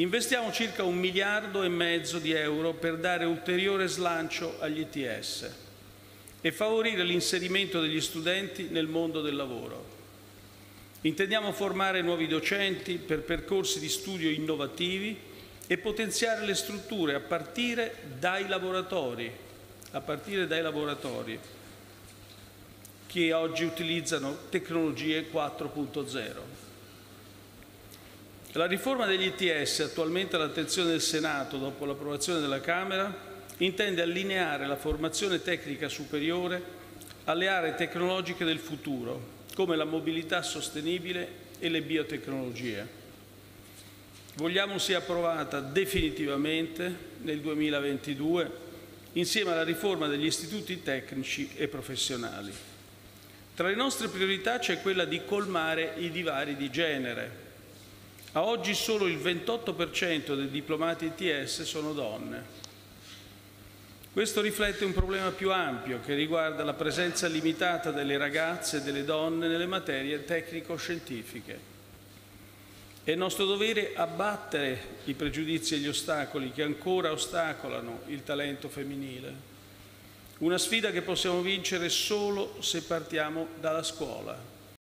Investiamo circa 1,5 miliardi di euro per dare ulteriore slancio agli ITS e favorire l'inserimento degli studenti nel mondo del lavoro. Intendiamo formare nuovi docenti per percorsi di studio innovativi e potenziare le strutture a partire dai laboratori, che oggi utilizzano tecnologie 4.0. La riforma degli ITS, attualmente all'attenzione del Senato dopo l'approvazione della Camera, intende allineare la formazione tecnica superiore alle aree tecnologiche del futuro, come la mobilità sostenibile e le biotecnologie. Vogliamo sia approvata definitivamente nel 2022 insieme alla riforma degli istituti tecnici e professionali. Tra le nostre priorità c'è quella di colmare i divari di genere. A oggi solo il 28% dei diplomati ITS sono donne. Questo riflette un problema più ampio che riguarda la presenza limitata delle ragazze e delle donne nelle materie tecnico-scientifiche. È nostro dovere abbattere i pregiudizi e gli ostacoli che ancora ostacolano il talento femminile. Una sfida che possiamo vincere solo se partiamo dalla scuola.